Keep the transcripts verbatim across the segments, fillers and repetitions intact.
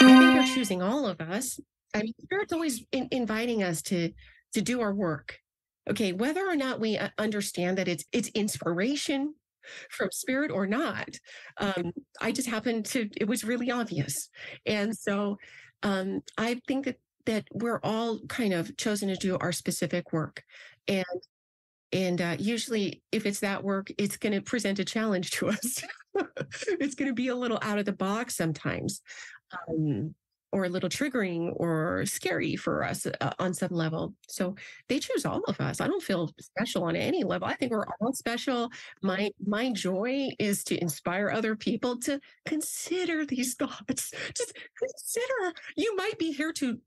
they're choosing all of us. I mean, Spirit's always in, inviting us to to do our work. Okay, whether or not we understand that it's it's inspiration from Spirit or not, um, I just happened to. It was really obvious, and so um, I think that that we're all kind of chosen to do our specific work, and and uh, usually if it's that work, it's going to present a challenge to us. It's going to be a little out of the box sometimes. Um, or a little triggering or scary for us uh, on some level. So they choose all of us. I don't feel special on any level. I think we're all special. My my joy is to inspire other people to consider these thoughts. Just consider, you might be here to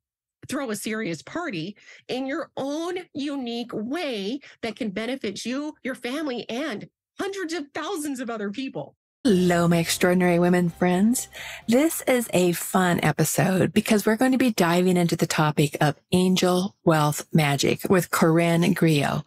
throw a serious party in your own unique way that can benefit you, your family, and hundreds of thousands of other people. Hello, my extraordinary women friends. This is a fun episode because we're going to be diving into the topic of angel wealth magic with Corin Grillo.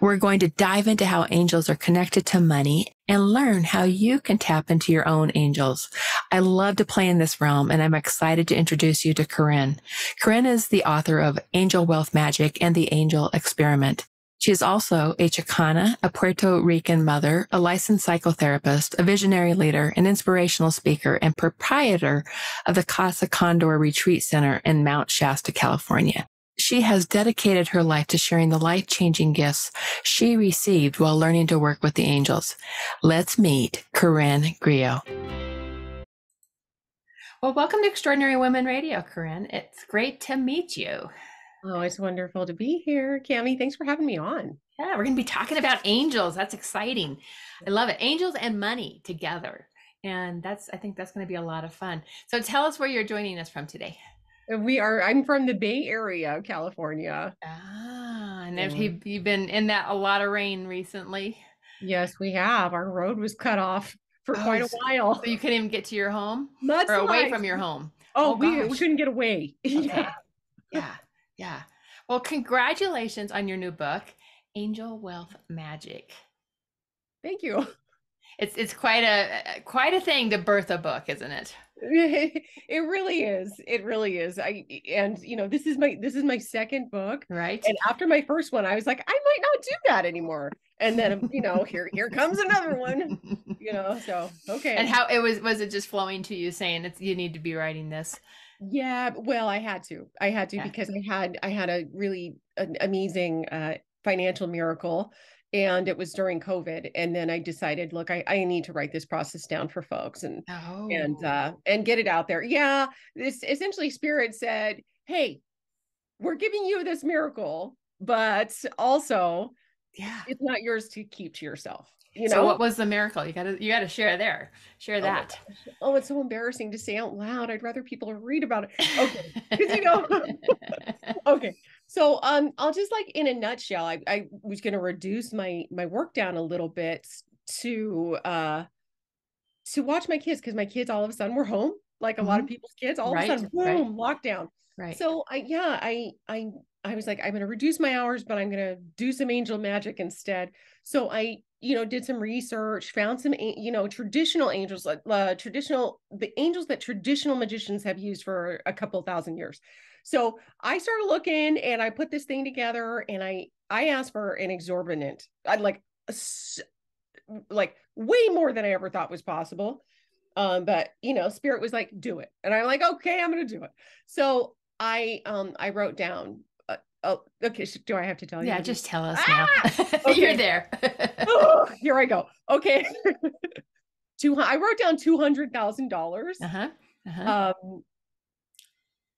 We're going to dive into how angels are connected to money and learn how you can tap into your own angels. I love to play in this realm, and I'm excited to introduce you to Corin. Corin is the author of Angel Wealth Magic and The Angel Experiment. She is also a Chicana, a Puerto Rican mother, a licensed psychotherapist, a visionary leader, an inspirational speaker, and proprietor of the Casa Condor Retreat Center in Mount Shasta, California. She has dedicated her life to sharing the life-changing gifts she received while learning to work with the angels. Let's meet Corin Grillo. Well, welcome to Extraordinary Women Radio, Corin. It's great to meet you. Oh, it's wonderful to be here, Cammie. Thanks for having me on. Yeah, we're going to be talking about angels. That's exciting. I love it. Angels and money together. And that's, I think that's going to be a lot of fun. So tell us where you're joining us from today. We are, I'm from the Bay Area, California. Ah, and have you, you've been in that a lot of rain recently? Yes, we have. Our road was cut off for oh, quite a while. So you couldn't even get to your home? That's or away nice. From your home? Oh, oh we, we couldn't get away. Okay. Yeah. Yeah. Yeah. Well, congratulations on your new book, Angel Wealth Magic. Thank you. It's it's quite a quite a thing to birth a book, isn't it? It really is. It really is. I and you know, this is my this is my second book, right? And after my first one, I was like, I might not do that anymore. And then you know, here here comes another one. You know, so okay. And how it was was it just flowing to you, saying it's you need to be writing this? Yeah, well, I had to. I had to yeah. because I had I had a really an amazing uh, financial miracle, and it was during COVID. And then I decided, look, I, I need to write this process down for folks and oh. and uh, and get it out there. Yeah, this essentially Spirit said, hey, we're giving you this miracle, but also, yeah, it's not yours to keep to yourself. You know? So what was the miracle? You gotta, you gotta share there, share that. Oh, oh, it's so embarrassing to say out loud. I'd rather people read about it. Okay. Cause you know, okay. So, um, I'll just like in a nutshell, I, I was going to reduce my, my work down a little bit to, uh, to watch my kids. Cause my kids all of a sudden were home, like a mm-hmm. lot of people's kids, all right. of a sudden, boom, right. lockdown. Right. So I, yeah, I, I, I was like, I'm going to reduce my hours, but I'm going to do some angel magic instead. So I, you know, did some research, found some, you know, traditional angels, uh, traditional, the angels that traditional magicians have used for a couple thousand years. So I started looking and I put this thing together and I, I asked for an exorbitant, I'd like, like way more than I ever thought was possible. Um, but you know, Spirit was like, do it. And I'm like, okay, I'm going to do it. So I, um, I wrote down, oh, okay. So do I have to tell you? Yeah, just tell us ah! now. Okay. You're there. Oh, here I go. Okay. Two, I wrote down two hundred thousand dollars. Uh-huh. Uh-huh. Um,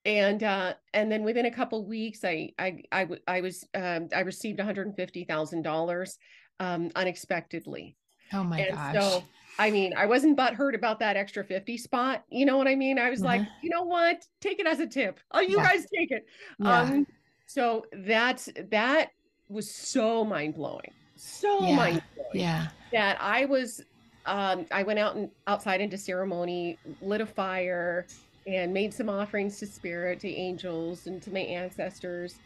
and, uh, and then within a couple of weeks, I, I, I, I was, um, I received one hundred fifty thousand dollars, um, unexpectedly. Oh my and gosh. So, I mean, I wasn't butthurt about that extra fifty spot. You know what I mean? I was uh-huh. like, you know what? Take it as a tip. Oh, you yeah. guys take it. Yeah. Um, So that's, that was so mind blowing, so yeah, mind blowing yeah. that I was, um, I went out and outside into ceremony, lit a fire and made some offerings to Spirit, to angels and to my ancestors.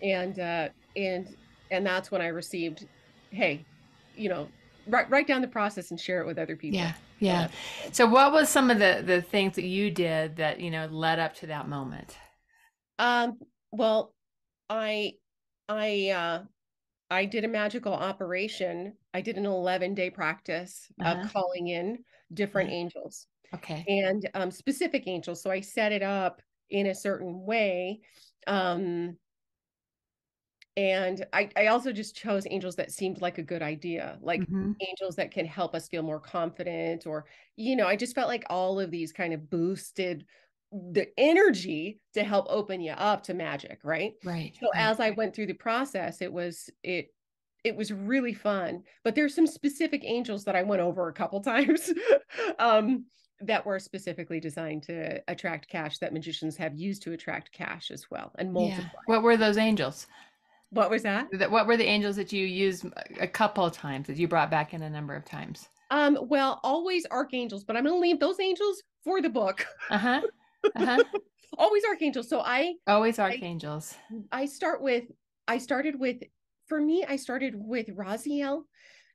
And, uh, and, and that's when I received, hey, you know, write, write down the process and share it with other people. Yeah. Yeah. So what was some of the, the things that you did that, you know, led up to that moment? Um, well, I, I, uh, I did a magical operation. I did an eleven day practice uh-huh. of calling in different uh-huh. angels. Okay. And, um, specific angels. So I set it up in a certain way. Um, And I, I also just chose angels that seemed like a good idea, like mm-hmm. angels that can help us feel more confident, or, you know, I just felt like all of these kind of boosted the energy to help open you up to magic. Right. Right. So right. as I went through the process, it was, it, it was really fun, but there's some specific angels that I went over a couple times, um, that were specifically designed to attract cash, that magicians have used to attract cash as well. And multiply. Yeah. What were those angels? What was that? What were the angels that you used a couple of times, that you brought back in a number of times? Um, well, always archangels, but I'm going to leave those angels for the book. Uh-huh. Uh-huh. Always archangels. So I always archangels. I, I start with, I started with, for me, I started with Raziel,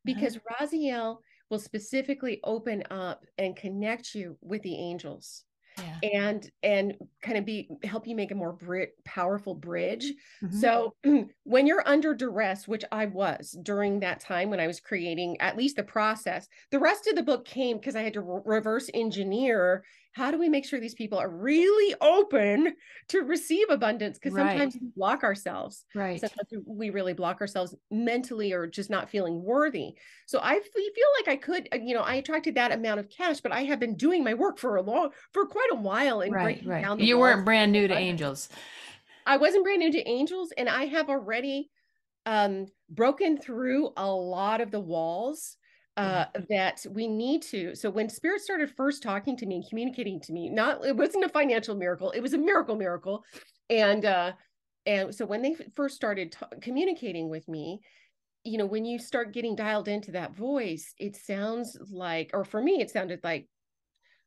because uh-huh. Raziel will specifically open up and connect you with the angels. Yeah. And, and kind of be, help you make a more bri- powerful bridge. Mm-hmm. So when you're under duress, which I was during that time when I was creating at least the process, the rest of the book came because I had to re- reverse engineer. How do we make sure these people are really open to receive abundance? Because right. sometimes we block ourselves, right? Sometimes we really block ourselves mentally, or just not feeling worthy. So I feel like I could, you know, I attracted that amount of cash, but I have been doing my work for a long, for quite a while. And right, right. down the you weren't brand new to angels. I wasn't brand new to angels. And I have already um, broken through a lot of the walls Uh, that we need to. So when spirit started first talking to me and communicating to me, not, it wasn't a financial miracle. It was a miracle miracle. And, uh, and so when they first started t- communicating with me, you know, when you start getting dialed into that voice, it sounds like, or for me, it sounded like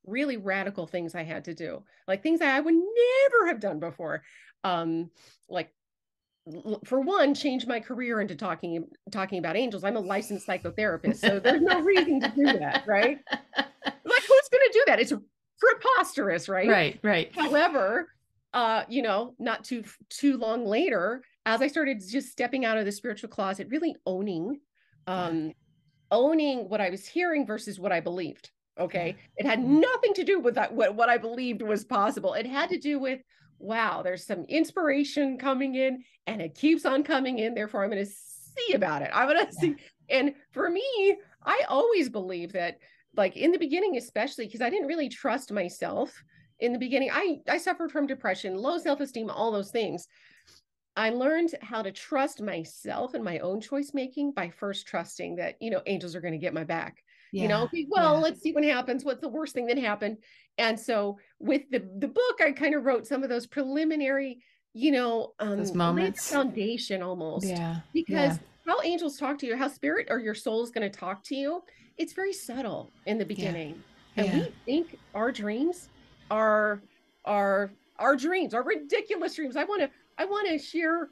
really radical things I had to do, like things that I would never have done before. Um, like, for one, change my career into talking, talking about angels. I'm a licensed psychotherapist, so there's no reason to do that. Right. Like, who's going to do that? It's preposterous. Right. Right. Right. However, uh, you know, not too, too long later, as I started just stepping out of the spiritual closet, really owning, um, owning what I was hearing versus what I believed. Okay. It had nothing to do with that. What, what I believed was possible. It had to do with, wow, there's some inspiration coming in, and it keeps on coming in. Therefore, I'm going to see about it. I'm going to yeah. see. And for me, I always believe that, like in the beginning, especially because I didn't really trust myself in the beginning. I, I suffered from depression, low self-esteem, all those things. I learned how to trust myself and my own choice making by first trusting that, you know, angels are going to get my back. Yeah, you know, well, yeah. let's see what happens. What's the worst thing that happened? And so with the, the book, I kind of wrote some of those preliminary, you know, um, those moments, foundation almost, yeah. because yeah. how angels talk to you, how spirit or your soul is going to talk to you. It's very subtle in the beginning. Yeah. And yeah. we think our dreams are, are our dreams, our ridiculous dreams. I want to, I want to share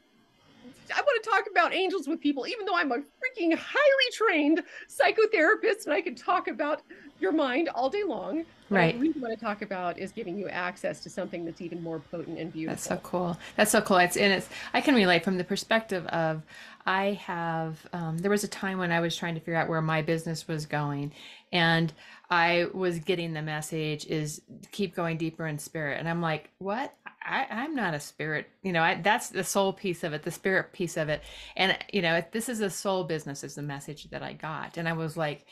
I want to talk about angels with people, even though I'm a freaking highly trained psychotherapist and I can talk about your mind all day long. Right. What I really want to talk about is giving you access to something that's even more potent and beautiful. That's so cool. That's so cool. It's, and it's, I can relate from the perspective of, I have, um, there was a time when I was trying to figure out where my business was going, and I was getting the message is keep going deeper in spirit. And I'm like, what? I, I'm not a spirit, you know, I, that's the soul piece of it, the spirit piece of it. And, you know, if this is a soul business is the message that I got. And I was like,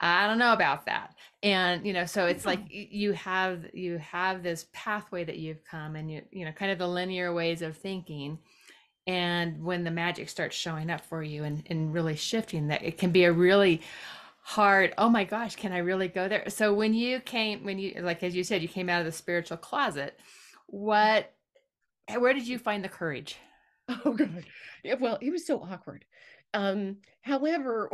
I don't know about that. And, you know, so it's like, you have, you have this pathway that you've come, and you, you know, kind of the linear ways of thinking. And when the magic starts showing up for you and, and really shifting that, it can be a really hard, oh my gosh, can I really go there? So when you came, when you, like, as you said, you came out of the spiritual closet, what, where did you find the courage? Oh God. Yeah, well, it was so awkward. Um, however,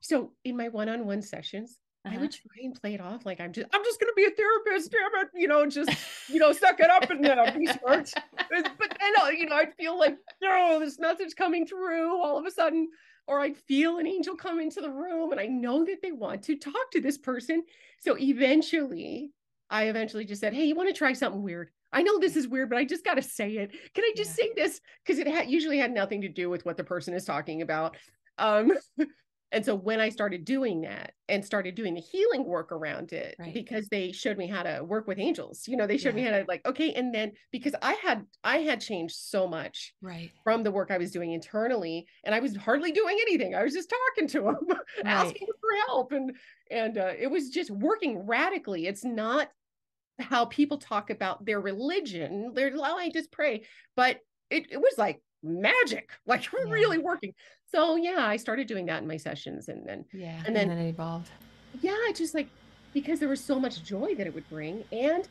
so in my one-on-one sessions, uh-huh. I would try and play it off. Like I'm just, I'm just going to be a therapist, damn it, you know, just, you know, suck it up and uh, be smart. But then, you know, I'd feel like, no, oh, this message coming through all of a sudden. or I feel an angel come into the room and I know that they want to talk to this person. So eventually, I eventually just said, hey, you want to try something weird? I know this is weird, but I just got to say it. Can I just yeah. say this? Because it ha- usually had nothing to do with what the person is talking about. Um, and so when I started doing that and started doing the healing work around it, right. because they showed me how to work with angels, you know, they showed yeah. me how to like, okay. And then because I had, I had changed so much right. from the work I was doing internally, and I was hardly doing anything. I was just talking to them, right. asking for help. And, and uh, it was just working radically. It's not how people talk about their religion. They're like, oh, I just pray, but it, it was like magic, like yeah. really working. So yeah, I started doing that in my sessions, and then yeah, and then, and then it evolved. Yeah, just like because there was so much joy that it would bring, and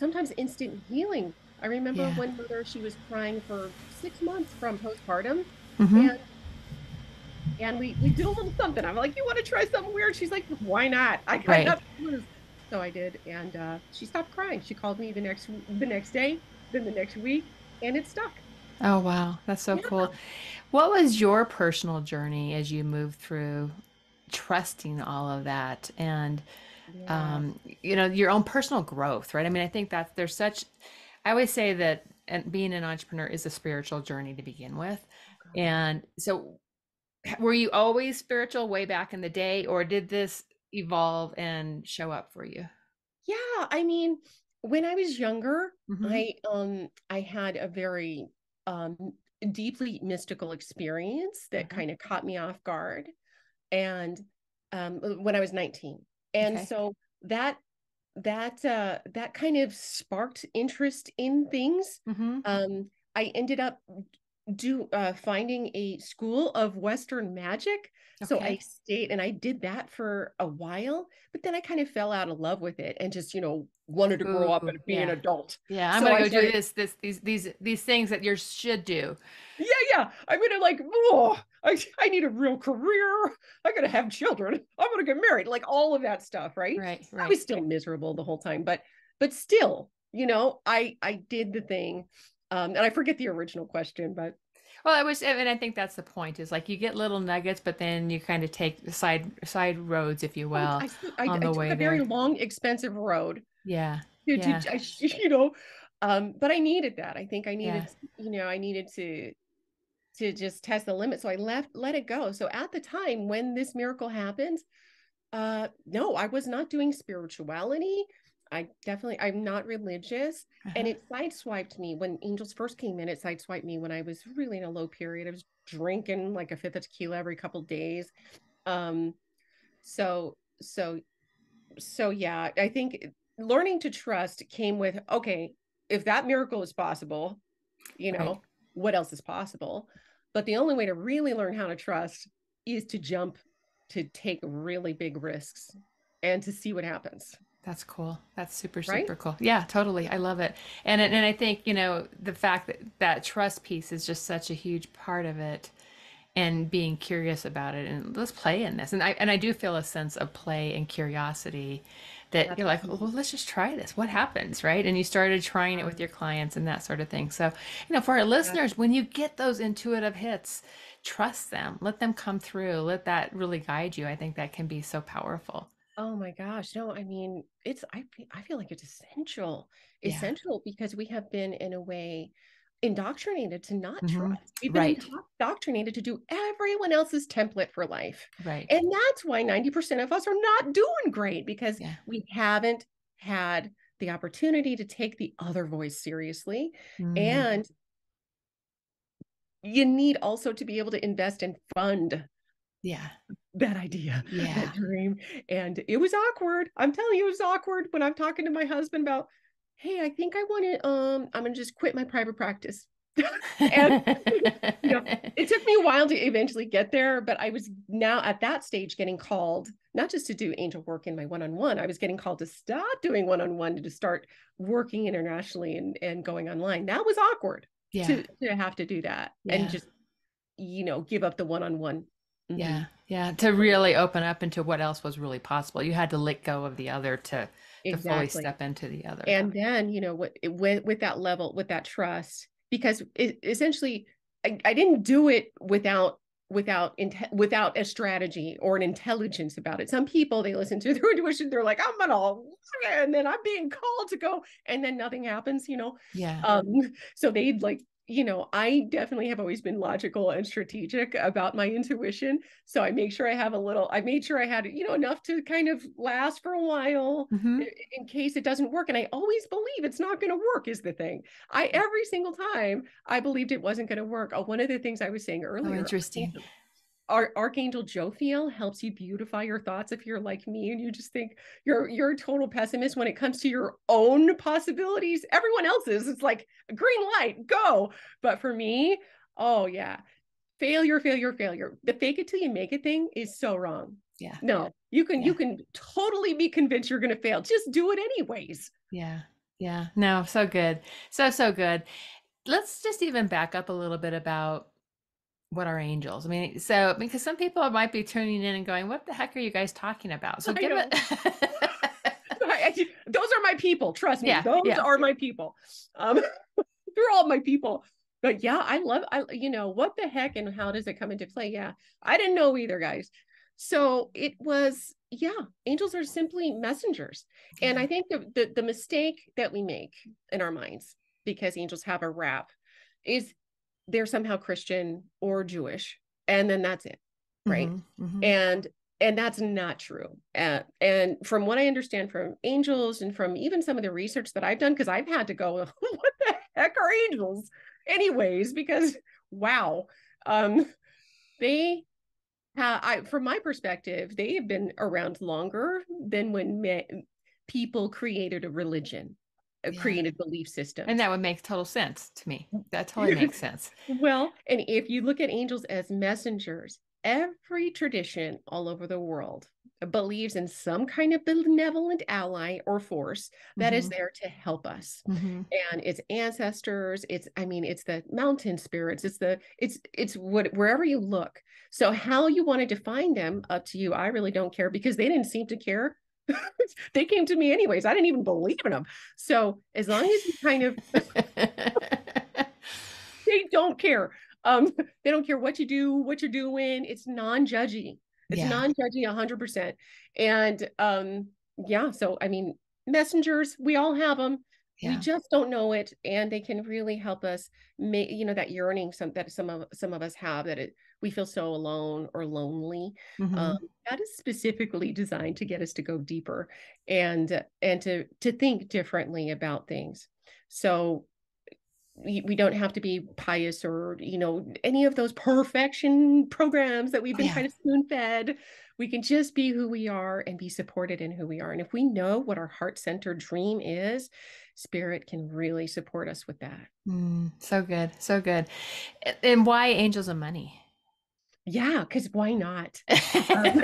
sometimes instant healing. I remember yeah. one mother, she was crying for six months from postpartum, mm-hmm. and and we we did a little something. I'm like, you want to try something weird? She's like, why not? I got right. nothing to lose. So I did, and uh, she stopped crying. She called me the next the next day, then the next week, and it stuck. Oh, wow. That's so yeah. cool. What was your personal journey as you moved through trusting all of that and, yeah. um, you know, your own personal growth, right? I mean, I think that there's such, I always say that and being an entrepreneur is a spiritual journey to begin with. Okay. And so were you always spiritual way back in the day, or did this evolve and show up for you? Yeah. I mean, when I was younger, mm-hmm. I, um, I had a very Um, deeply mystical experience that mm-hmm. kind of caught me off guard. And um, when I was nineteen. And okay. so that, that, uh, that kind of sparked interest in things. Mm-hmm. Um, I ended up do, uh, finding a school of Western magic. Okay. So I stayed and I did that for a while, but then I kind of fell out of love with it and just, you know, wanted to grow Ooh, up and be yeah. an adult. Yeah. I'm so going to go started, do this, this, these, these, these things that you should do. Yeah. Yeah. I'm going to like, oh, I, I need a real career. I'm going to have children. I'm going to get married. Like all of that stuff. Right. Right. right. I was still miserable the whole time, but, but still, you know, I, I did the thing. Um, and I forget the original question, but. Well, I was, and I think that's the point is like you get little nuggets, but then you kind of take side, side roads, if you will. I, I, on I, the I way took a very there. long, expensive road. Yeah. To, yeah. To, I, you know, um, but I needed that. I think I needed, yeah. you know, I needed to, to just test the limit. So I left, let it go. So at the time when this miracle happened, uh, no, I was not doing spirituality. I definitely, I'm not religious. Uh-huh. And it sideswiped me when angels first came in. It sideswiped me when I was really in a low period. I was drinking like a fifth of tequila every couple of days. Um, so, so, so yeah, I think learning to trust came with, okay, if that miracle is possible, you know, right. what else is possible? But the only way to really learn how to trust is to jump, to take really big risks and to see what happens. That's cool. That's super, super right? cool. Yeah, totally. I love it. And and I think, you know, the fact that that trust piece is just such a huge part of it and being curious about it and let's play in this. And I, and I do feel a sense of play and curiosity that That's you're like, well, let's just try this. What happens? Right. And you started trying it with your clients and that sort of thing. So, you know, for our listeners, yeah. when you get those intuitive hits, trust them, let them come through, let that really guide you. I think that can be so powerful. Oh my gosh. No, I mean, it's, I, I feel like it's essential, yeah. essential because we have been in a way indoctrinated to not mm-hmm. trust. We've been right. indoctrinated to do everyone else's template for life. Right. And that's why ninety percent of us are not doing great because yeah. we haven't had the opportunity to take the other voice seriously. Mm. And you need also to be able to invest and fund yeah. that idea, yeah. that dream. And it was awkward. I'm telling you, it was awkward when I'm talking to my husband about, hey, I think I want to, um, I'm going to just quit my private practice. And you know, it took me a while to eventually get there, but I was now at that stage getting called, not just to do angel work in my one-on-one, I was getting called to stop doing one-on-one, to, to start working internationally and, and going online. That was awkward yeah. to, to have to do that yeah. and just, you know, give up the one-on-one. Mm-hmm. Yeah. Yeah. To really open up into what else was really possible. You had to let go of the other to, exactly. to fully step into the other. And then, you know, what, with, with that level, with that trust, because it, essentially I, I didn't do it without without without a strategy or an intelligence about it. Some people, they listen to their intuition, they're like, I'm gonna, and then I'm being called to go, and then nothing happens, you know? Yeah. Um, so they'd like, you know, I definitely have always been logical and strategic about my intuition. So I make sure I have a little, I made sure I had, you know, enough to kind of last for a while mm-hmm. in case it doesn't work. And I always believe it's not going to work is the thing. I, every single time I believed it wasn't going to work. Oh, one of the things I was saying earlier. Oh, interesting. Our Archangel Jophiel helps you beautify your thoughts. If you're like me and you just think you're, you're a total pessimist when it comes to your own possibilities, everyone else's, it's like a green light, go. But for me, oh yeah. Failure, failure, failure. The fake it till you make it thing is so wrong. Yeah. No, you can, yeah. you can totally be convinced you're going to fail. Just do it anyways. Yeah. Yeah. No, so good. So, so good. Let's just even back up a little bit about what are angels? I mean, so because some people might be tuning in and going, what the heck are you guys talking about? So give it. Those are my people. Trust me. Yeah, those yeah. are my people. Um, they're all my people. But yeah, I love, I, you know, what the heck and how does it come into play? Yeah. I didn't know either, guys. So it was, yeah, angels are simply messengers. Yeah. And I think the, the, the mistake that we make in our minds, because angels have a rap, is they're somehow Christian or Jewish, and then that's it. Right. Mm-hmm, mm-hmm. And, and that's not true. Uh, and from what I understand from angels and from even some of the research that I've done, cause I've had to go, what the heck are angels anyways? Because wow. Um, they, ha- I, from my perspective, they have been around longer than when me- people created a religion. Yeah. Created belief system. And that would make total sense to me. That totally makes sense. Well, and if you look at angels as messengers, every tradition all over the world believes in some kind of benevolent ally or force that mm-hmm. is there to help us. Mm-hmm. And it's ancestors. It's, I mean, it's the mountain spirits. It's the, it's, it's what, wherever you look. So how you want to define them up to you. I really don't care because they didn't seem to care. They came to me anyways. I didn't even believe in them. So as long as you kind of, they don't care. Um, they don't care what you do, what you're doing. It's non-judgy. It's yeah. non-judgy a hundred percent. And, um, yeah. So, I mean, messengers, we all have them. Yeah. We just don't know it. And they can really help us make, you know, that yearning some, that some of, some of us have that it, we feel so alone or lonely. Mm-hmm. Um, that is specifically designed to get us to go deeper and, and to, to think differently about things. So we, we don't have to be pious or, you know, any of those perfection programs that we've been oh, yeah. kind of spoon fed. We can just be who we are and be supported in who we are. And if we know what our heart-centered dream is, Spirit can really support us with that. Mm, so good. So good. And why angels and money? Yeah. Cause why not? Um,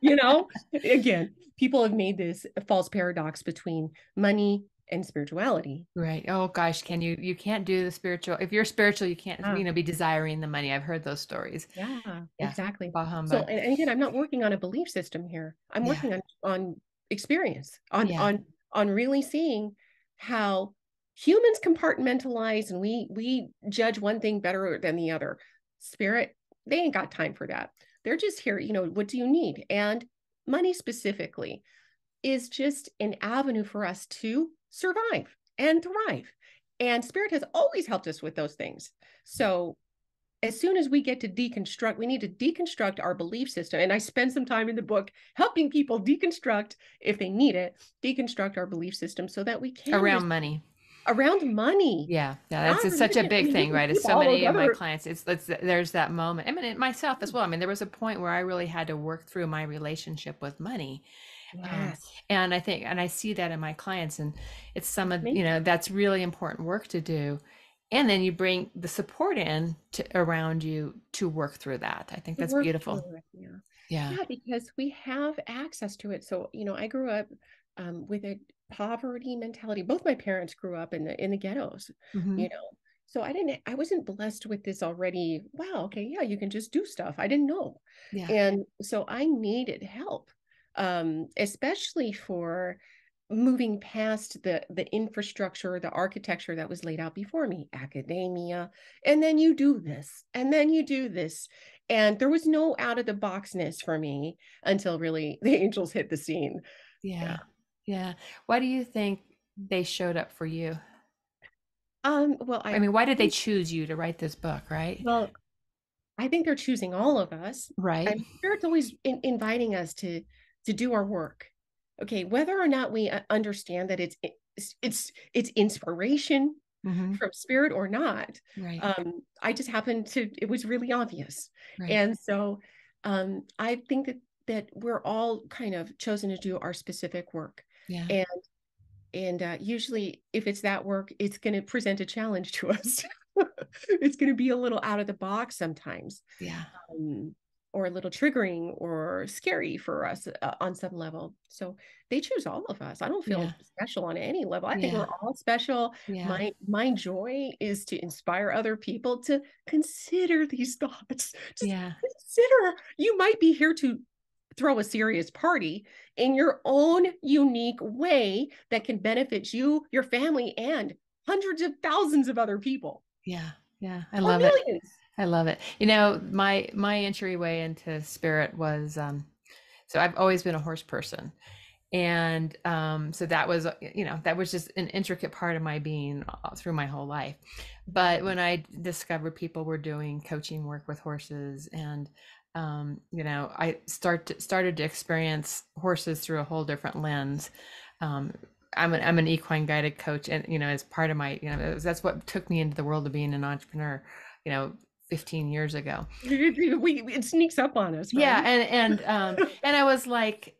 you know, again, people have made this false paradox between money and spirituality. Right. Oh gosh. Can you, you can't do the spiritual, if you're spiritual, you can't, yeah. you know, be desiring the money. I've heard those stories. Yeah, yeah. Exactly. So, and, and again, I'm not working on a belief system here. I'm working yeah. on, on experience, on, yeah. on, on really seeing how humans compartmentalize and we, we judge one thing better than the other. Spirit, they ain't got time for that. They're just here, you know, what do you need? And money specifically is just an avenue for us to survive and thrive. And Spirit has always helped us with those things. So as soon as we get to deconstruct, we need to deconstruct our belief system. And I spend some time in the book helping people deconstruct, if they need it, deconstruct our belief system so that we can. Around res- money. Around money. Yeah. yeah that's it's such a big thing, right? It's so many of my clients, it's, it's, there's that moment. I mean, it, myself as well. I mean, there was a point where I really had to work through my relationship with money. Yes. Um, and I think, and I see that in my clients and it's some of, you know, that's really important work to do. And then you bring the support in to around you to work through that. I think that's beautiful. It, yeah. Yeah. yeah. Because we have access to it. So, you know, I grew up um, with a poverty mentality. Both my parents grew up in the, in the ghettos, mm-hmm. you know, so I didn't, I wasn't blessed with this already. Wow. Okay. Yeah. You can just do stuff. I didn't know. Yeah. And so I needed help, um, especially for moving past the, the infrastructure, the architecture that was laid out before me, academia, and then you do this, and then you do this. And there was no out of the boxness for me until really the angels hit the scene. Yeah. Yeah. Yeah. Why do you think they showed up for you? Um, well, I, I mean, why did they choose you to write this book? Right. Well, I think they're choosing all of us. Right. I'm sure it's always in, inviting us to, to do our work. Okay. Whether or not we understand that it's, it's, it's, it's inspiration mm-hmm. from spirit or not. Right. Um, I just happened to, it was really obvious. Right. And so um, I think that, that we're all kind of chosen to do our specific work. Yeah. And, and uh, usually if it's that work, it's going to present a challenge to us. It's going to be a little out of the box sometimes. Yeah. Um, or a little triggering or scary for us uh, on some level. So they choose all of us. I don't feel yeah. special on any level. I yeah. think we're all special. Yeah. My, my joy is to inspire other people to consider these thoughts. Just yeah. consider, you might be here to throw a serious party in your own unique way that can benefit you, your family, and hundreds of thousands of other people. Yeah. Yeah. I love it. I love it. You know, my, my entryway into spirit was, um, so I've always been a horse person. And, um, so that was, you know, that was just an intricate part of my being through my whole life. But when I discovered people were doing coaching work with horses and, um, you know, I start to, started to experience horses through a whole different lens. Um, I'm an, I'm an equine guided coach, and, you know, as part of my, you know, it was, that's what took me into the world of being an entrepreneur, you know, fifteen years ago. We, it sneaks up on us. Right? Yeah. And, and, um, and I was like,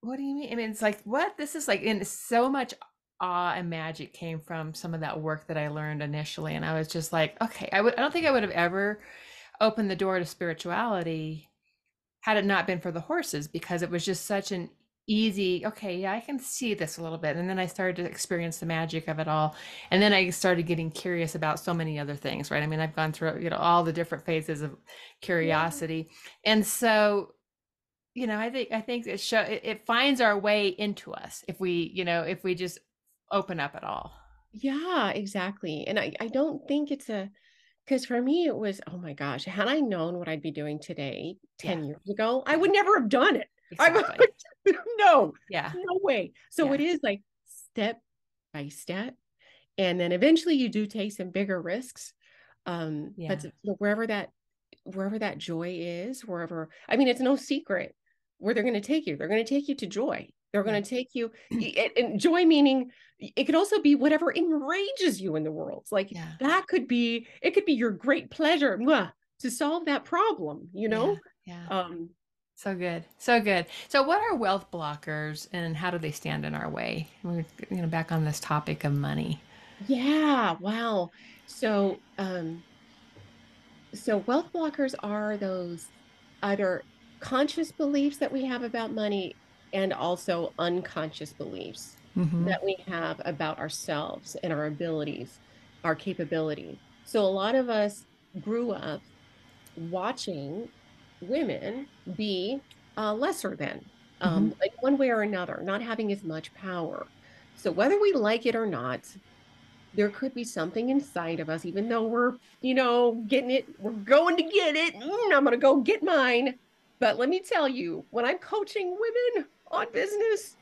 what do you mean? I mean, it's like, what, this is like, and so much awe and magic came from some of that work that I learned initially. And I was just like, okay, I would, I don't think I would have ever opened the door to spirituality had it not been for the horses, because it was just such an easy, okay, yeah, I can see this a little bit. And then I started to experience the magic of it all. And then I started getting curious about so many other things, right? I mean, I've gone through, you know, all the different phases of curiosity. Yeah. And so, you know, I think, I think it show it, it finds our way into us if we, you know, if we just open up at all. Yeah, exactly. And I, I don't think it's a, because for me, it was, oh my gosh, had I known what I'd be doing today, ten yeah. years ago, I would never have done it. Exactly. I, no, yeah, no way. So yeah. it is like step by step. And then eventually you do take some bigger risks. Um, yeah. But wherever that, wherever that joy is, wherever, I mean, it's no secret where they're going to take you. They're going to take you to joy. They're going to take you, and joy meaning it could also be whatever enrages you in the world. Like yeah. that could be, it could be your great pleasure mwah, to solve that problem, you know? Yeah. yeah. Um, So good. So good. So what are wealth blockers and how do they stand in our way? We're, you know, back on this topic of money. Yeah. Wow. So, um, so wealth blockers are those either conscious beliefs that we have about money and also unconscious beliefs mm-hmm. that we have about ourselves and our abilities, our capability. So a lot of us grew up watching women be uh, lesser than, um, mm-hmm. like one way or another, not having as much power. So whether we like it or not, there could be something inside of us, even though we're, you know, getting it, we're going to get it. Mm, I'm going to go get mine. But let me tell you, when I'm coaching women on business,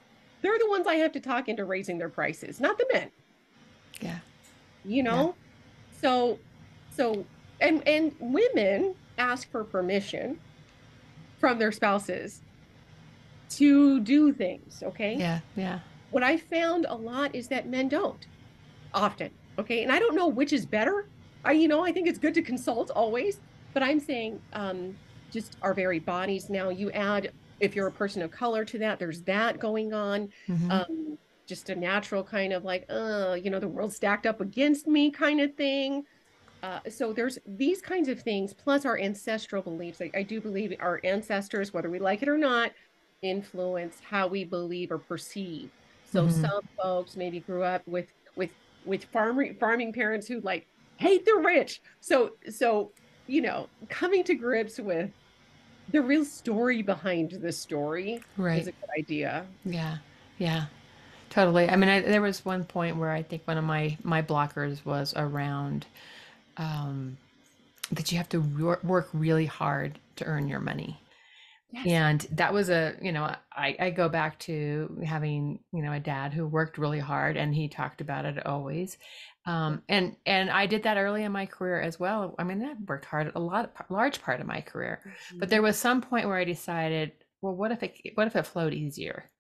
they're the ones I have to talk into raising their prices, not the men. Yeah. You know, yeah. so, so, and, and women ask for permission from their spouses to do things. Okay. Yeah. Yeah. What I found a lot is that men don't often. Okay. And I don't know which is better. I, you know, I think it's good to consult always, but I'm saying, um, just our very bodies. Now you add, if you're a person of color to that, there's that going on. Mm-hmm. Um, just a natural kind of like, oh, uh, you know, the world's stacked up against me kind of thing. Uh, so there's these kinds of things, plus our ancestral beliefs. Like I do believe our ancestors, whether we like it or not, influence how we believe or perceive. So mm-hmm. some folks maybe grew up with with with farming farming parents who like hate the rich. So so you know, coming to grips with the real story behind the story right. is a good idea. Yeah, yeah. Totally. I mean, I, there was one point where I think one of my, my blockers was around um, that you have to re- work really hard to earn your money. Yes. And that was a, you know, I, I go back to having, you know, a dad who worked really hard, and he talked about it always. Um, and, and I did that early in my career as well. I mean, I worked hard a lot, a large part of my career, mm-hmm. but there was some point where I decided, well, what if it, what if it flowed easier?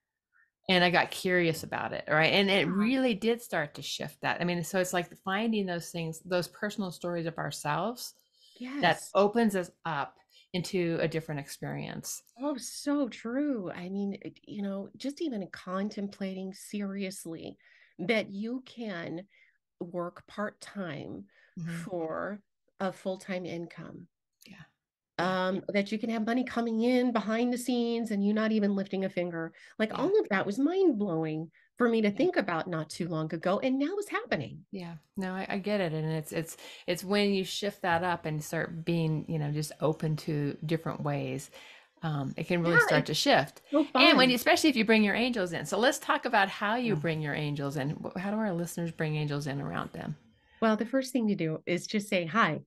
And I got curious about it. Right. And it really did start to shift that. I mean, so it's like finding those things, those personal stories of ourselves yes. that opens us up into a different experience. Oh, so true. I mean, you know, just even contemplating seriously that you can work part-time mm-hmm. for a full-time income. Yeah. Um, that you can have money coming in behind the scenes and you not even lifting a finger. Like yeah. all of that was mind blowing for me to think about not too long ago. And now it's happening. Yeah, no, I, I get it. And it's, it's, it's when you shift that up and start being, you know, just open to different ways. Um, it can really yeah, start to shift. So and when, you, especially if you bring your angels in. So let's talk about how you bring your angels in. How do our listeners bring angels in around them? Well, the first thing you do is just say, hi.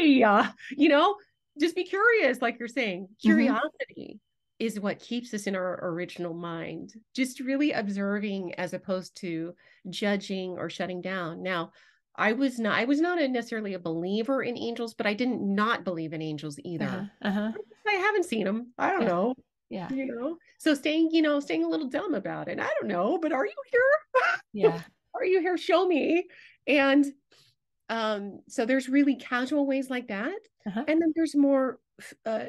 Yeah, you know, just be curious, like you're saying. Curiosity mm-hmm. is what keeps us in our original mind, just really observing as opposed to judging or shutting down. Now, I was not I was not a necessarily a believer in angels, but I didn't not believe in angels either. Uh-huh. I haven't seen them. I don't yeah. know. Yeah. You know, so staying, you know, staying a little dumb about it. I don't know, but are you here? Yeah. Are you here? Show me. And Um, so there's really casual ways like that. Uh-huh. And then there's more, uh,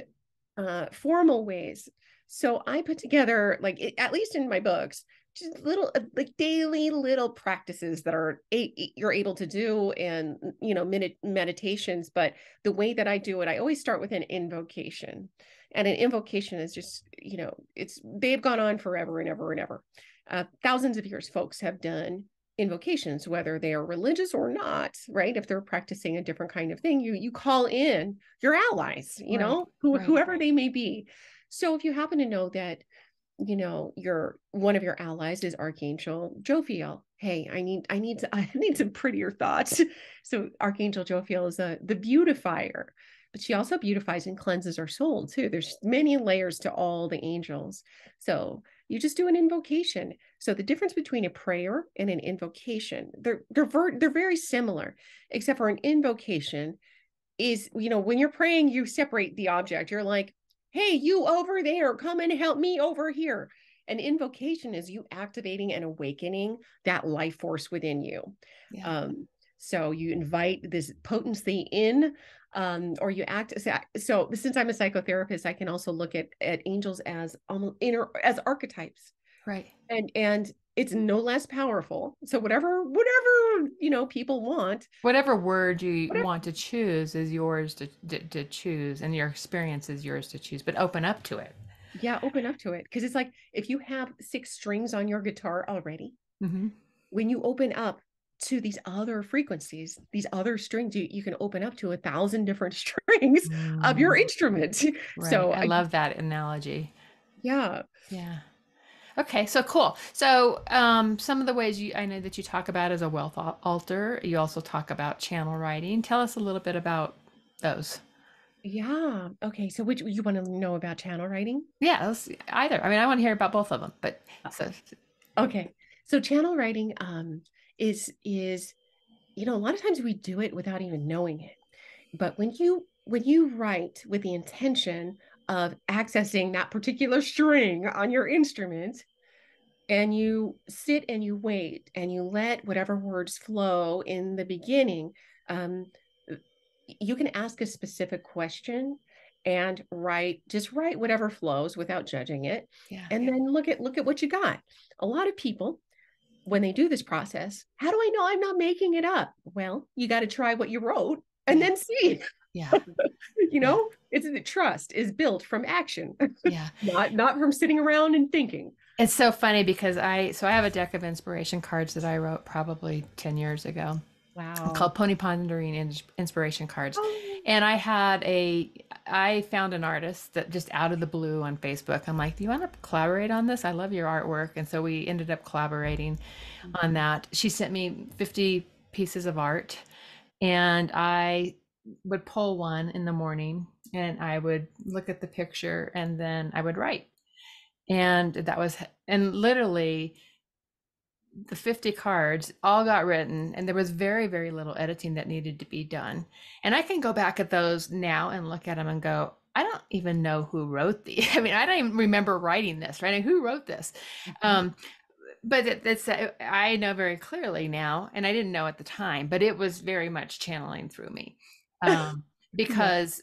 uh, formal ways. So I put together, like, it, at least in my books, just little, uh, like daily little practices that are, a- you're able to do, and, you know, minute meditations. But the way that I do it, I always start with an invocation, and an invocation is just, you know, it's, they've gone on forever and ever and ever. Uh, thousands of years, folks have done invocations, whether they are religious or not, right? If they're practicing a different kind of thing, you you call in your allies, you right, know, who, right. whoever they may be. So if you happen to know that, you know, your one of your allies is Archangel Jophiel, hey, I need I need to, I need some prettier thoughts. So Archangel Jophiel is a the beautifier, but she also beautifies and cleanses our soul too. There's many layers to all the angels. So you just do an invocation. So the difference between a prayer and an invocation, they're they're, ver- they're very similar, except for an invocation is, you know, when you're praying, you separate the object. You're like, hey, you over there, come and help me over here. An invocation is you activating and awakening that life force within you. Yeah. Um, so you invite this potency in, um, or you act. So since I'm a psychotherapist, I can also look at, at angels as almost inner, as archetypes. Right. And, and it's no less powerful. So whatever, whatever, you know, people want, whatever word you whatever. want to choose is yours to, to, to choose. And your experience is yours to choose, but open up to it. Yeah. Open up to it. Cause it's like, if you have six strings on your guitar already, mm-hmm. when you open up to these other frequencies, these other strings, you, you can open up to a thousand different strings mm. of your instrument. Right. So I, I love that analogy. Yeah. Yeah. Okay. So cool. So, um, some of the ways you, I know that you talk about is a wealth altar. You also talk about channel writing. Tell us a little bit about those. Yeah. Okay. So which you want to know about channel writing? Yeah, either. I mean, I want to hear about both of them, but so. Okay. So channel writing, um, is, is, you know, a lot of times we do it without even knowing it, but when you, when you write with the intention of accessing that particular string on your instrument, and you sit and you wait and you let whatever words flow in the beginning, um, you can ask a specific question and write, just write whatever flows without judging it. Yeah. And then look at, look at what you got. A lot of people, when they do this process, how do I know I'm not making it up? Well, you got to try what you wrote and then see. Yeah. You know, yeah. It's the trust is built from action. Yeah. Not, not from sitting around and thinking. It's so funny because I, so I have a deck of inspiration cards that I wrote probably ten years ago. Wow. Called Pony Pondering Inspiration Cards. Oh. And I had a, I found an artist that just out of the blue on Facebook, I'm like, do you want to collaborate on this? I love your artwork. And so we ended up collaborating mm-hmm. on that. She sent me fifty pieces of art, and I would pull one in the morning and I would look at the picture and then I would write. And that was, and literally the fifty cards all got written, and there was very, very little editing that needed to be done. And I can go back at those now and look at them and go, I don't even know who wrote these. I mean, I don't even remember writing this, right? And who wrote this? Mm-hmm. Um, but it, it's, I know very clearly now, and I didn't know at the time, but it was very much channeling through me. Um, because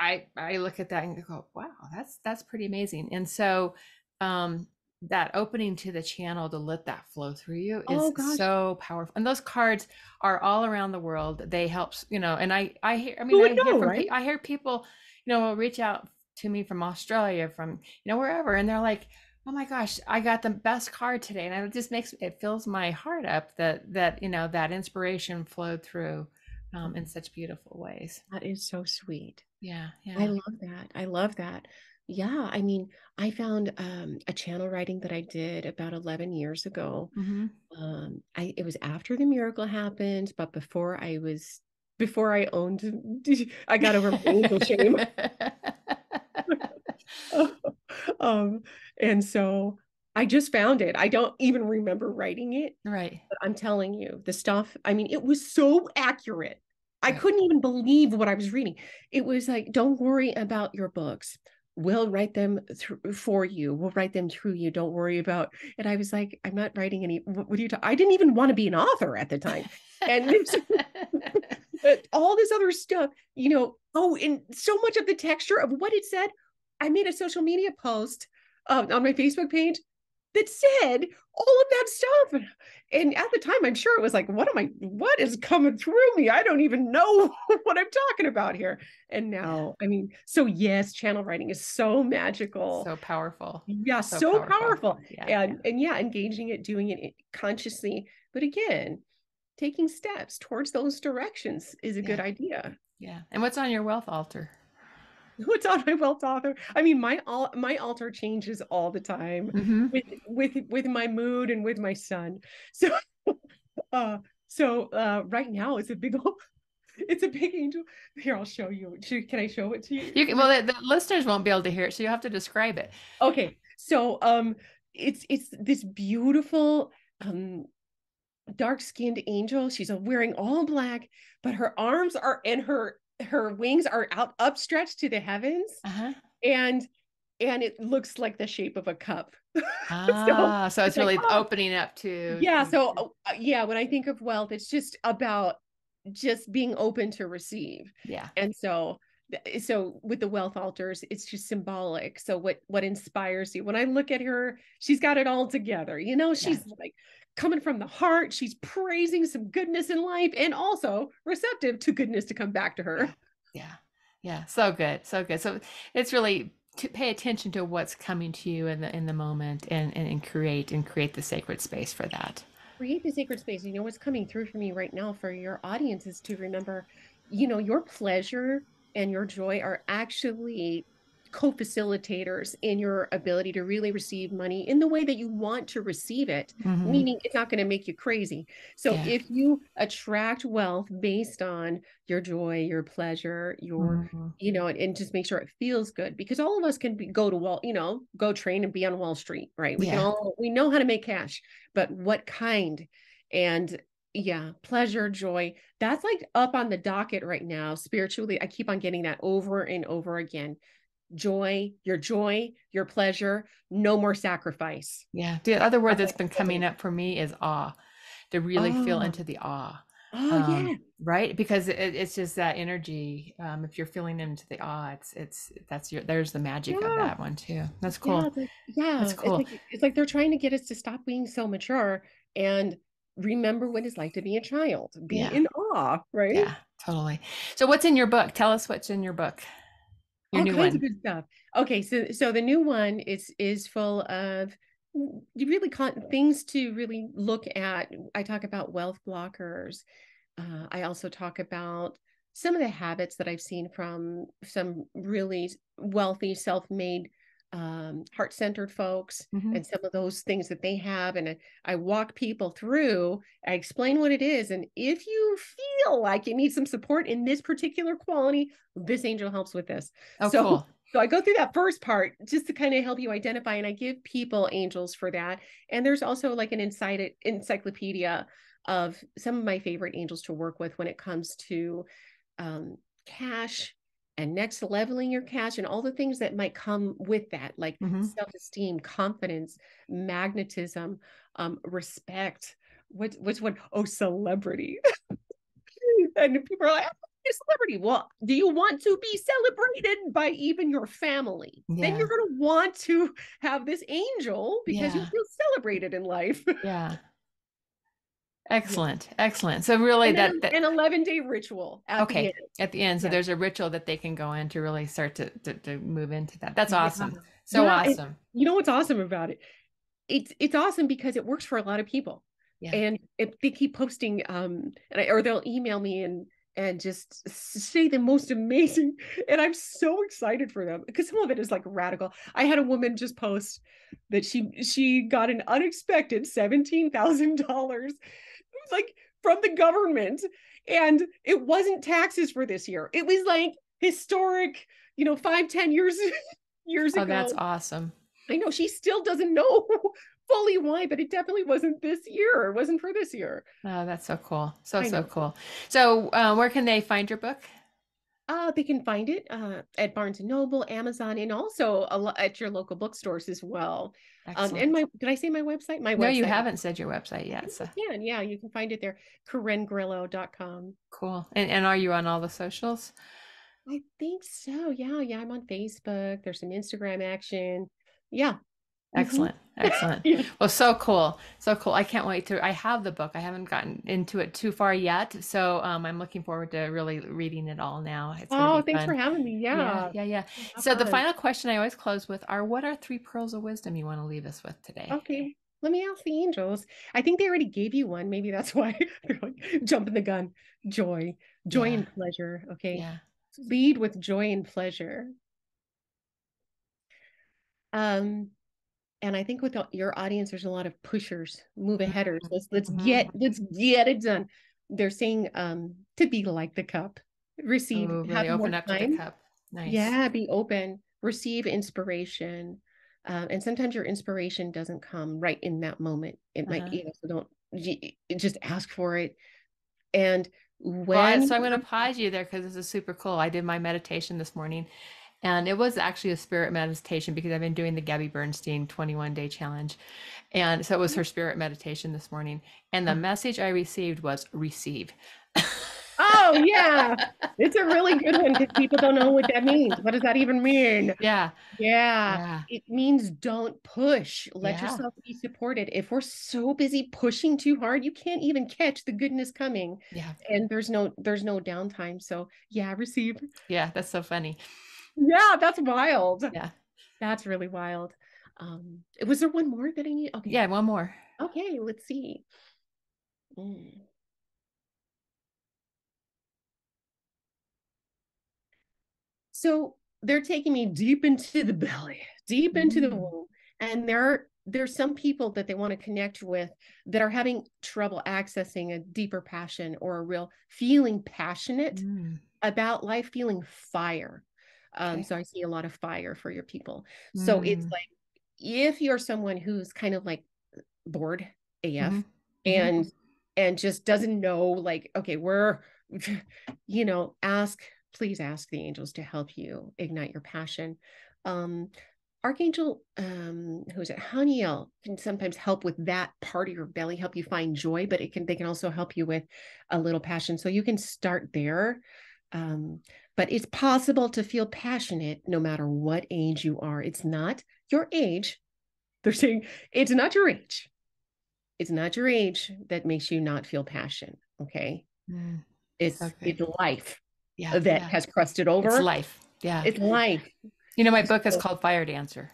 I, I look at that and go, wow, that's, that's pretty amazing. And so, um, that opening to the channel to let that flow through you is oh, so powerful. And those cards are all around the world. They help, you know, and I, I hear, I mean, I, know, hear from, right? I hear people, you know, will reach out to me from Australia, from, you know, wherever. And they're like, oh my gosh, I got the best card today. And it just makes, it fills my heart up that, that, you know, that inspiration flowed through um, in such beautiful ways. That is so sweet. Yeah. Yeah. I love that. I love that. Yeah. I mean, I found um, a channel writing that I did about eleven years ago. Mm-hmm. Um, I, it was after the miracle happened, but before I was, before I owned, I got over my angel shame. um, and so I just found it. I don't even remember writing it. Right. But I'm telling you, the stuff, I mean, it was so accurate. I right. couldn't even believe what I was reading. It was like, don't worry about your books. We'll write them th- for you. We'll write them through you. Don't worry about. And I was like, I'm not writing any. What, what are you talking? I didn't even want to be an author at the time. And but all this other stuff, you know, oh, and so much of the texture of what it said. I made a social media post um, on my Facebook page that said all of that stuff. And at the time, I'm sure it was like, what am I, what is coming through me? I don't even know what I'm talking about here. And now, I mean, so yes, channel writing is so magical. So powerful. Yeah. So, so powerful. powerful. Yeah, and, yeah. and yeah, engaging it, doing it consciously. But again, taking steps towards those directions is a yeah. good idea. Yeah. And what's on your wealth altar? What's on my wealth altar? I mean, my all my altar changes all the time mm-hmm. with, with with my mood and with my son. So, uh, so uh, right now it's a big old, it's a big angel. Here, I'll show you. Can I show it to you? You can, well, the, the listeners won't be able to hear it, so you have to describe it. Okay, so um, it's it's this beautiful um, dark-skinned angel. She's wearing all black, but her arms are in her. Her wings are out upstretched to the heavens uh-huh. and, and it looks like the shape of a cup. Ah, so, so it's, it's really like, oh. opening up to. Yeah. So uh, yeah. When I think of wealth, it's just about just being open to receive. Yeah. And so, so with the wealth altars, it's just symbolic. So what, what inspires you? When I look at her, she's got it all together. You know, she's yeah. like, coming from the heart, she's praising some goodness in life and also receptive to goodness to come back to her. Yeah. Yeah. So good. So good. So it's really to pay attention to what's coming to you in the, in the moment and, and, and create and create the sacred space for that. Create the sacred space. You know, what's coming through for me right now for your audience is to remember, you know, your pleasure and your joy are actually co-facilitators in your ability to really receive money in the way that you want to receive it, mm-hmm. meaning it's not going to make you crazy. So yeah. if you attract wealth based on your joy, your pleasure, your, mm-hmm. you know, and, and just make sure it feels good, because all of us can be, go to Wall, you know, go train and be on Wall Street, right? We yeah. can all, we know how to make cash, but what kind? And yeah, pleasure, joy, that's like up on the docket right now. Spiritually, I keep on getting that over and over again. Joy, your joy, your pleasure, no more sacrifice. Yeah. The other word that's been coming up for me is awe, to really oh. feel into the awe. Oh, um, yeah. Right. Because it, it's just that energy. Um, if you're feeling into the awe, it's, it's, that's your, there's the magic yeah. of that one too. That's cool. Yeah. yeah. That's cool. It's like, it's like they're trying to get us to stop being so mature and remember what it's like to be a child, be yeah. in awe. Right. Yeah, totally. So what's in your book? Tell us what's in your book. Your All new kinds one. Of good stuff. Okay, so so the new one is is full of really con- things to really look at. I talk about wealth blockers. Uh, I also talk about some of the habits that I've seen from some really wealthy, self-made, um, heart-centered folks, mm-hmm. and some of those things that they have. And I, I walk people through, I explain what it is. And if you feel like you need some support in this particular quality, this angel helps with this. Oh, so, cool. so I go through that first part just to kind of help you identify. And I give people angels for that. And there's also like an inside encyclopedia of some of my favorite angels to work with when it comes to um, cash and next leveling your cash and all the things that might come with that, like mm-hmm. self-esteem, confidence, magnetism, um, respect. What, what's one? Oh, celebrity. And people are like, oh, you're a celebrity. Well, do you want to be celebrated by even your family? Yeah. Then you're going to want to have this angel because yeah. you feel celebrated in life. Yeah. Excellent. Excellent. So really and that, that an eleven day ritual. At okay. The end. At the end. So yeah. there's a ritual that they can go in to really start to, to, to move into that. That's awesome. Yeah. So yeah, awesome. It, you know, what's awesome about it? It's, it's awesome because it works for a lot of people yeah. and it, they keep posting, um, and I, or they'll email me and, and just say the most amazing. And I'm so excited for them because some of it is like radical. I had a woman just post that she, she got an unexpected seventeen thousand dollars like from the government, and it wasn't taxes for this year. It was like historic, you know, five, ten years, years oh, ago. That's awesome. I know she still doesn't know fully why, but it definitely wasn't this year. It wasn't for this year. Oh, that's so cool. So, so cool. So uh, where can they find your book? Uh, they can find it uh, at Barnes and Noble, Amazon, and also a lo- at your local bookstores as well. Um, and my, did I say my website? My no, website. No, you haven't said your website yet. So. You can, yeah, you can find it there. Corin Grillo dot com. Cool. And, and are you on all the socials? I think so. Yeah. Yeah. I'm on Facebook. There's some Instagram action. Yeah. Excellent. Mm-hmm. Excellent. Yeah. Well, so cool. So cool. I can't wait to, I have the book. I haven't gotten into it too far yet. So um, I'm looking forward to really reading it all now. It's oh, thanks fun. for having me. Yeah. Yeah. Yeah. yeah. So fun. The final question I always close with are, what are three pearls of wisdom you want to leave us with today? Okay. Let me ask the angels. I think they already gave you one. Maybe that's why they're like jumping the gun. Joy, joy yeah. and pleasure. Okay. Yeah. Lead with joy and pleasure. Um, And I think with your audience, there's a lot of pushers, move aheaders. Let's let's get let's get it done. They're saying um, to be like the cup, receive, Ooh, really have open more up time. To the cup. Nice. Yeah, be open, receive inspiration, uh, and sometimes your inspiration doesn't come right in that moment. It uh-huh. might, you know, so don't you, just ask for it. And when well, so I'm going to pause you there because this is super cool. I did my meditation this morning. And it was actually a spirit meditation because I've been doing the Gabby Bernstein twenty-one day challenge. And so it was her spirit meditation this morning. And the message I received was receive. Oh, yeah. It's a really good one because people don't know what that means. What does that even mean? Yeah. Yeah. yeah. It means don't push. Let yeah. yourself be supported. If we're so busy pushing too hard, you can't even catch the goodness coming. Yeah. And there's no, there's no downtime. So yeah, receive. Yeah. That's so funny. Yeah, that's wild. Yeah, that's really wild. Um, was there one more that I need? Okay, yeah, one more. Okay, let's see. Mm. So they're taking me deep into the belly, deep into mm. the womb, and there are there's some people that they want to connect with that are having trouble accessing a deeper passion or a real feeling passionate mm. about life, feeling fire. Um, okay. So I see a lot of fire for your people. So mm. it's like, if you're someone who's kind of like bored A F mm-hmm. and, mm-hmm. and just doesn't know, like, okay, we're, you know, ask, please ask the angels to help you ignite your passion. Um, Archangel, um, who's at Haniel, can sometimes help with that part of your belly, help you find joy, but it can, they can also help you with a little passion. So you can start there. Um, but it's possible to feel passionate no matter what age you are. It's not your age. They're saying it's not your age. It's not your age that makes you not feel passion. Okay. Mm, it's, okay. it's life yeah, that yeah. has crusted over. It's life. Yeah. It's life. You know, my book is called Fire Dancer.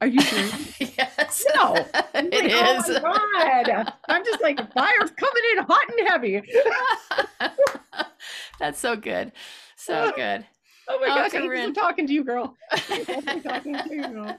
Are you sure? Yes. No. I'm it like, is. Oh my God. I'm just like, fire's coming in hot and heavy. That's so good. So oh, good. Oh my gosh, oh, Corin. I'm talking to you, girl. I'm talking to you, girl.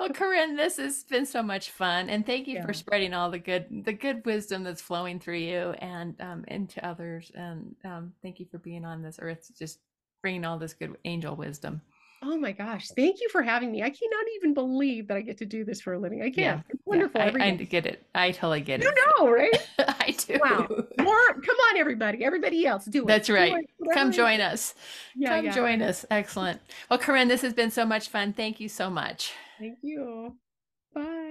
Well, Corin, this has been so much fun, and thank you yeah. for spreading all the good, the good wisdom that's flowing through you and um, into others. And um, thank you for being on this earth, just bringing all this good angel wisdom. Oh my gosh, thank you for having me. I cannot even believe that I get to do this for a living. I can't. Yeah, it's wonderful. Yeah, I, I get it. I totally get it. You know, right? I do. Wow. More, come on, everybody. Everybody else, do it. That's right. It. Come join us. Yeah, come yeah. join us. Excellent. Well, Corin, this has been so much fun. Thank you so much. Thank you. Bye.